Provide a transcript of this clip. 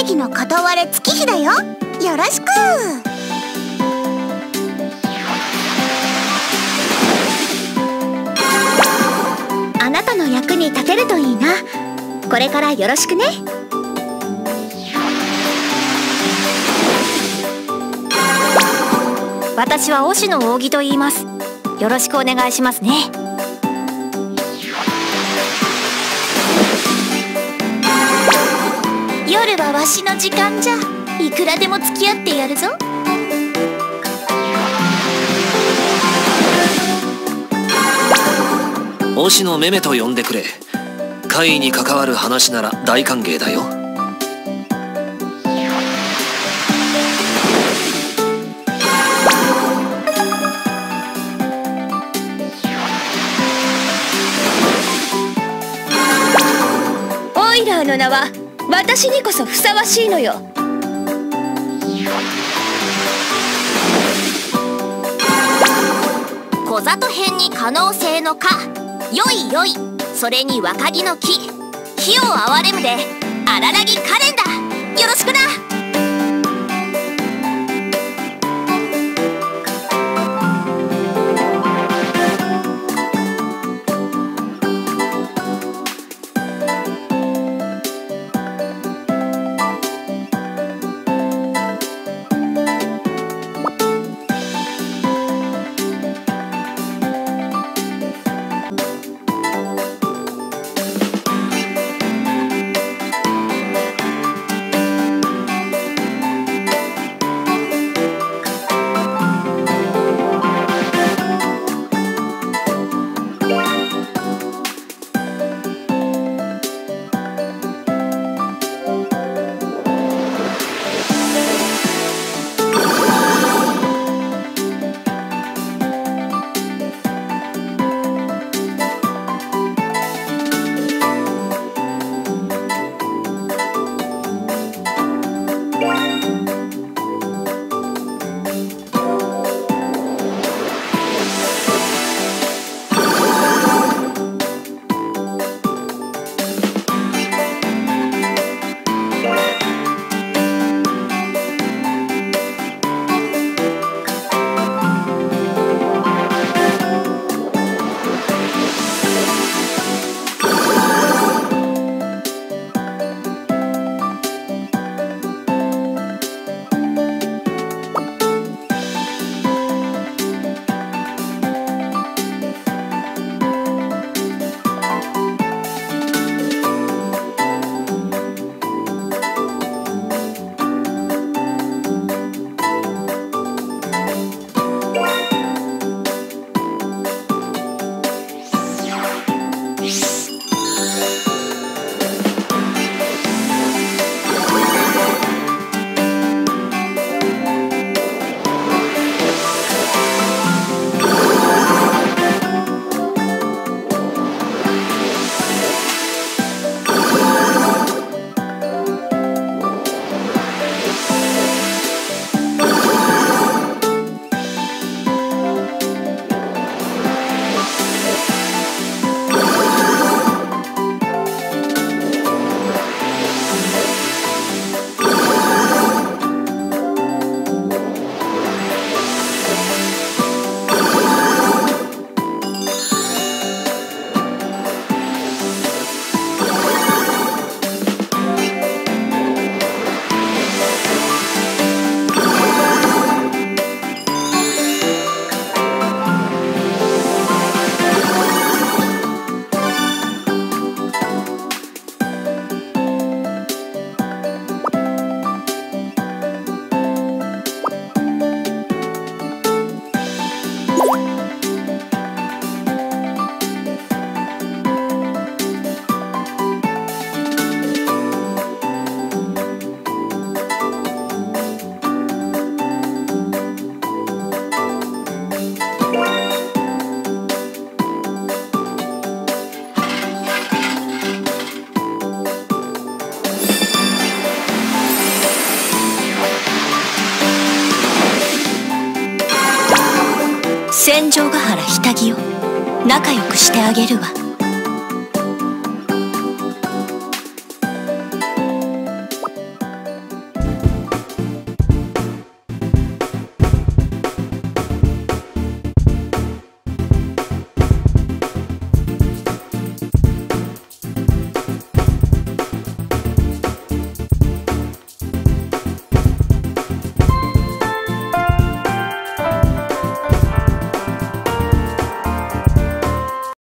正義の片割れ月日だよ。よろしく。あなたの役に立てるといいな。これからよろしくね。私は忍野扇と言います。よろしくお願いしますね。夜はわしの時間じゃ。いくらでも付き合ってやるぞ。忍野めめと呼んでくれ。会に関わる話なら大歓迎だよ。オイラーの名は私にこそふさわしいのよ。小里編に可能性の「か」。よいよい、それに若木の木、火を憐れむで荒らぎカレンだ。よろしくな。天井ヶ原ひたぎよ、仲良くしてあげるわ。